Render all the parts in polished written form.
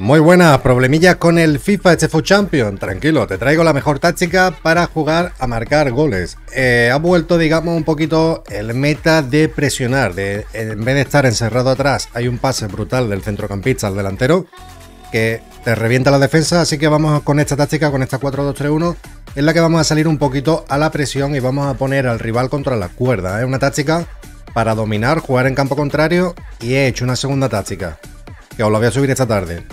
Muy buenas, problemilla con el FIFA este FUT Champions. Tranquilo, te traigo la mejor táctica para jugar a marcar goles. Ha vuelto, digamos, un poquito el meta de presionar. En vez de estar encerrado atrás, hay un pase brutal del centrocampista al delantero que te revienta la defensa. Así que vamos con esta táctica, con esta 4-2-3-1, en la que vamos a salir un poquito a la presión y vamos a poner al rival contra la cuerda. Es una táctica para dominar, jugar en campo contrario, y he hecho una segunda táctica que os la voy a subir esta tarde,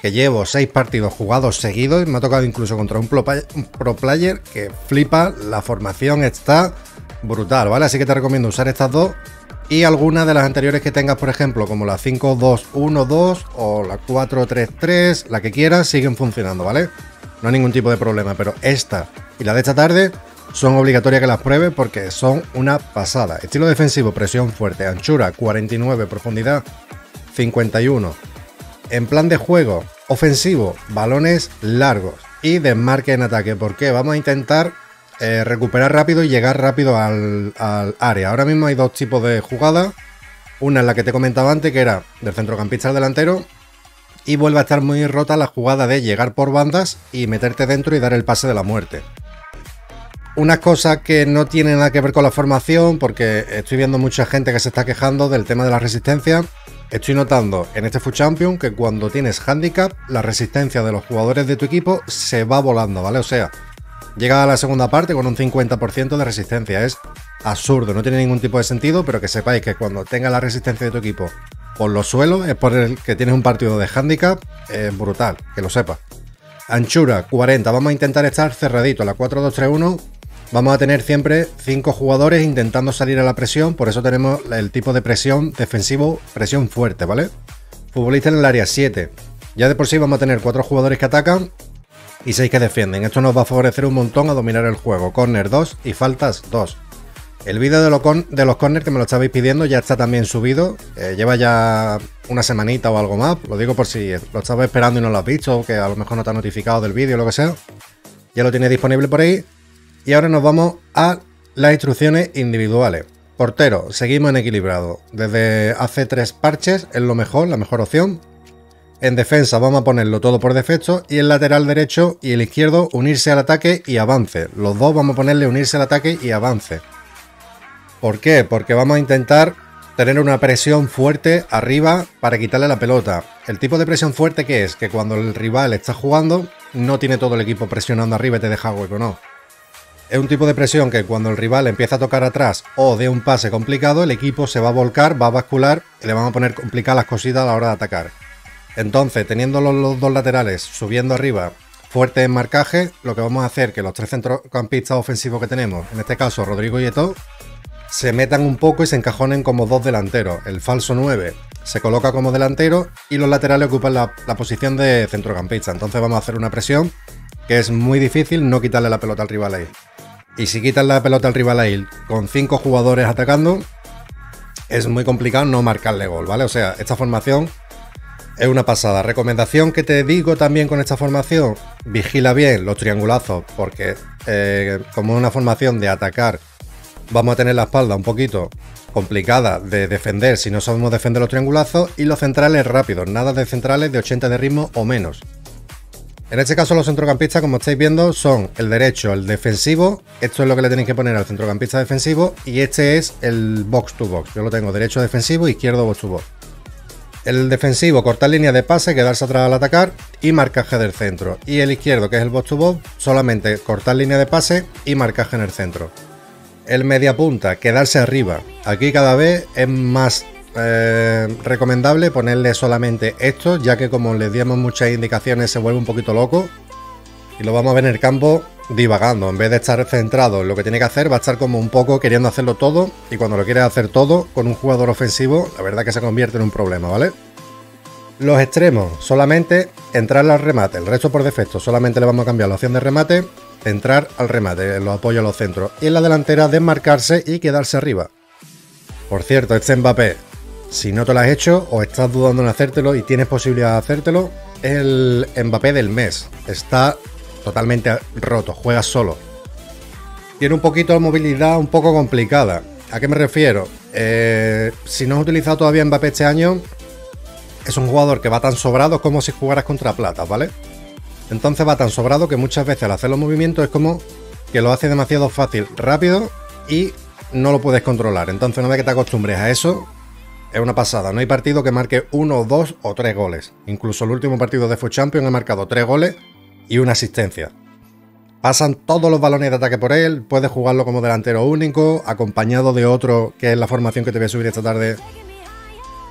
que llevo 6 partidos jugados seguidos. Me ha tocado incluso contra un pro player que flipa. La formación está brutal, ¿vale? Así que te recomiendo usar estas dos y algunas de las anteriores que tengas, por ejemplo, como la 5-2-1-2 o la 4-3-3, la que quieras, siguen funcionando, ¿vale? No hay ningún tipo de problema, pero esta y la de esta tarde son obligatorias que las pruebes porque son una pasada. Estilo defensivo, presión fuerte, anchura 49, profundidad 51. En plan de juego ofensivo, balones largos y desmarque en ataque, porque vamos a intentar recuperar rápido y llegar rápido al área. Ahora mismo hay dos tipos de jugadas. Una es la que te comentaba antes, que era del centrocampista al delantero, y vuelve a estar muy rota la jugada de llegar por bandas y meterte dentro y dar el pase de la muerte. Unas cosas que no tienen nada que ver con la formación, porque estoy viendo mucha gente que se está quejando del tema de la resistencia. Estoy notando en este FUT Champions que cuando tienes handicap, la resistencia de los jugadores de tu equipo se va volando, ¿vale? O sea, llega a la segunda parte con un 50% de resistencia. Es absurdo, no tiene ningún tipo de sentido, pero que sepáis que cuando tengas la resistencia de tu equipo por los suelos, es por el que tienes un partido de handicap, es brutal, que lo sepas. Anchura, 40. Vamos a intentar estar cerradito. La 4-2-3-1. Vamos a tener siempre 5 jugadores intentando salir a la presión, por eso tenemos el tipo de presión defensivo, presión fuerte, ¿vale? Futbolista en el área 7. Ya de por sí vamos a tener 4 jugadores que atacan y 6 que defienden. Esto nos va a favorecer un montón a dominar el juego. Corner 2 y faltas 2. El vídeo de los corners, que me lo estabais pidiendo, ya está también subido. Lleva ya una semanita o algo más. Lo digo por si lo estabas esperando y no lo has visto, o que a lo mejor no te has notificado del vídeo o lo que sea. Ya lo tienes disponible por ahí. Y ahora nos vamos a las instrucciones individuales. Portero, seguimos en equilibrado. Desde hace 3 parches es lo mejor, la mejor opción. En defensa vamos a ponerlo todo por defecto. Y el lateral derecho y el izquierdo, unirse al ataque y avance. Los dos vamos a ponerle unirse al ataque y avance. ¿Por qué? Porque vamos a intentar tener una presión fuerte arriba para quitarle la pelota. El tipo de presión fuerte que es, que cuando el rival está jugando, no tiene todo el equipo presionando arriba y te deja hueco, no. Es un tipo de presión que cuando el rival empieza a tocar atrás o dé un pase complicado, el equipo se va a volcar, va a bascular y le vamos a poner complicadas las cositas a la hora de atacar. Entonces, teniendo los dos laterales subiendo arriba, fuerte en marcaje, lo que vamos a hacer es que los 3 centrocampistas ofensivos que tenemos, en este caso Rodrigo y Eto, se metan un poco y se encajonen como 2 delanteros. El falso 9 se coloca como delantero y los laterales ocupan la posición de centrocampista. Entonces vamos a hacer una presión que es muy difícil no quitarle la pelota al rival ahí. Y si quitas la pelota al rival ahí con 5 jugadores atacando, es muy complicado no marcarle gol, ¿vale? O sea, esta formación es una pasada. Recomendación que te digo también con esta formación: vigila bien los triangulazos, porque como es una formación de atacar, vamos a tener la espalda un poquito complicada de defender si no sabemos defender los triangulazos. Y los centrales rápidos, nada de centrales de 80 de ritmo o menos. En este caso los centrocampistas, como estáis viendo, son el derecho, el defensivo. Esto es lo que le tenéis que poner al centrocampista defensivo, y este es el box to box. Yo lo tengo derecho defensivo, izquierdo box to box. El defensivo, cortar línea de pase, quedarse atrás al atacar y marcaje del centro. Y el izquierdo, que es el box to box, solamente cortar línea de pase y marcaje en el centro. El mediapunta, quedarse arriba. Aquí cada vez es más recomendable ponerle solamente esto, ya que como les dimos muchas indicaciones se vuelve un poquito loco y lo vamos a ver en el campo divagando. En vez de estar centrado en lo que tiene que hacer, va a estar como un poco queriendo hacerlo todo, y cuando lo quieres hacer todo con un jugador ofensivo, la verdad que se convierte en un problema, ¿vale? Los extremos, solamente entrar al remate. El resto por defecto, solamente le vamos a cambiar la opción de remate, entrar al remate, los apoyos a los centros. Y en la delantera, desmarcarse y quedarse arriba. Por cierto, este Mbappé, si no te lo has hecho o estás dudando en hacértelo y tienes posibilidad de hacértelo, es el Mbappé del mes. Está totalmente roto, juega solo. Tiene un poquito de movilidad un poco complicada. ¿A qué me refiero? Si no has utilizado todavía Mbappé este año, es un jugador que va tan sobrado como si jugaras contra plata, ¿vale? Entonces va tan sobrado que muchas veces al hacer los movimientos es como que lo hace demasiado fácil, rápido y no lo puedes controlar. Entonces una vez que te acostumbres a eso, es una pasada. No hay partido que marque 1, 2 o 3 goles. Incluso el último partido de FUT Champions ha marcado 3 goles y una asistencia. Pasan todos los balones de ataque por él, puedes jugarlo como delantero único, acompañado de otro, que es la formación que te voy a subir esta tarde.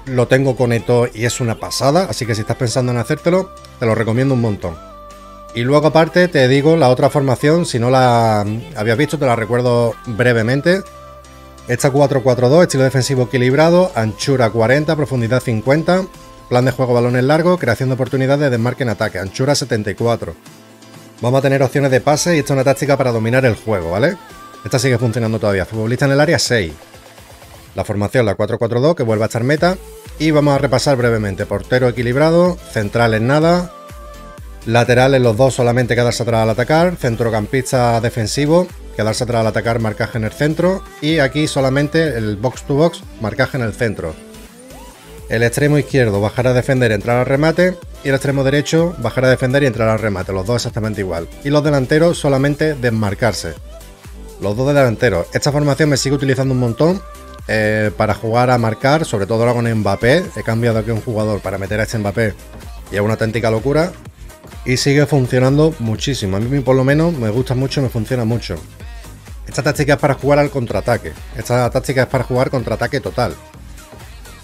Lo tengo con Eto y es una pasada, así que si estás pensando en hacértelo, te lo recomiendo un montón. Y luego aparte te digo la otra formación, si no la habías visto te la recuerdo brevemente. Esta 4-4-2, estilo defensivo equilibrado, anchura 40, profundidad 50, plan de juego balones largos, creación de oportunidades, desmarque en ataque, anchura 74. Vamos a tener opciones de pase y esta es una táctica para dominar el juego, ¿vale? Esta sigue funcionando todavía, futbolista en el área 6. La formación, la 4-4-2, que vuelve a estar meta. Y vamos a repasar brevemente. Portero equilibrado, centrales nada, laterales los dos solamente quedarse atrás al atacar, centrocampista defensivo, quedarse atrás al atacar, marcaje en el centro, y aquí solamente el box to box, marcaje en el centro. El extremo izquierdo, bajar a defender, entrar al remate, y el extremo derecho, bajar a defender y entrar al remate, los dos exactamente igual. Y los delanteros solamente desmarcarse. Los dos delanteros. Esta formación me sigue utilizando un montón. Para jugar a marcar, sobre todo ahora con Mbappé, he cambiado aquí un jugador para meter a este Mbappé y es una auténtica locura y sigue funcionando muchísimo. A mí por lo menos me gusta mucho, me funciona mucho. Esta táctica es para jugar al contraataque, esta táctica es para jugar contraataque total.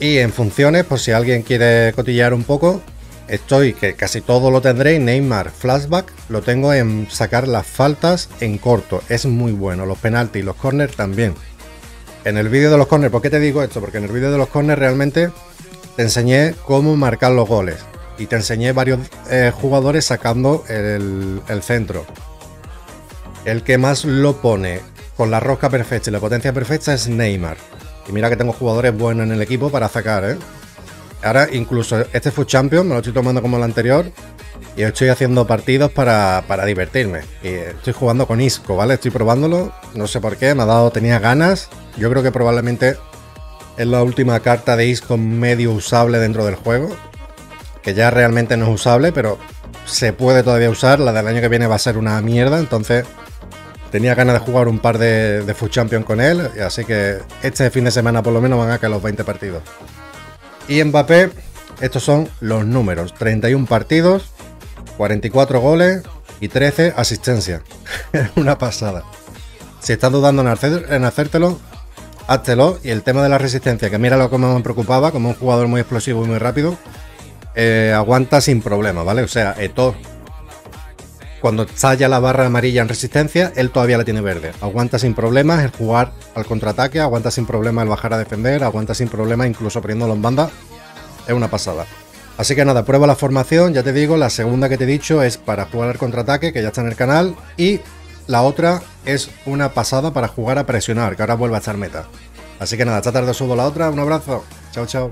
Y en funciones, por si alguien quiere cotillear un poco, estoy, que casi todo lo tendréis, Neymar flashback, lo tengo en sacar las faltas en corto, es muy bueno, los penaltis, los corners también. En el vídeo de los corners, ¿por qué te digo esto? Porque en el vídeo de los corners realmente te enseñé cómo marcar los goles y te enseñé varios jugadores sacando el centro. El que más lo pone con la rosca perfecta y la potencia perfecta es Neymar. Y mira que tengo jugadores buenos en el equipo para sacar, ¿eh? Ahora incluso este FUT Champions me lo estoy tomando como el anterior y estoy haciendo partidos para divertirme. Y estoy jugando con Isco, ¿vale? Estoy probándolo, no sé por qué, me ha dado, tenía ganas. Yo creo que probablemente es la última carta de Isco medio usable dentro del juego, que ya realmente no es usable, pero se puede todavía usar. La del año que viene va a ser una mierda, entonces tenía ganas de jugar un par de FUT Champions con él, así que este fin de semana por lo menos van a caer los 20 partidos. Y Mbappé, estos son los números, 31 partidos, 44 goles y 13 asistencias. Una pasada. Si estás dudando en hacértelo, háztelo. Y el tema de la resistencia, que mira lo que me preocupaba, como un jugador muy explosivo y muy rápido, aguanta sin problema, ¿vale? O sea, Eto, cuando está ya la barra amarilla en resistencia, él todavía la tiene verde. Aguanta sin problemas el jugar al contraataque, aguanta sin problemas el bajar a defender, aguanta sin problemas incluso poniéndolo en banda. Es una pasada. Así que nada, prueba la formación, ya te digo, la segunda que te he dicho es para jugar al contraataque, que ya está en el canal, y la otra es una pasada para jugar a presionar, que ahora vuelve a estar meta. Así que nada, esta tarde subo la otra, un abrazo, chao chao.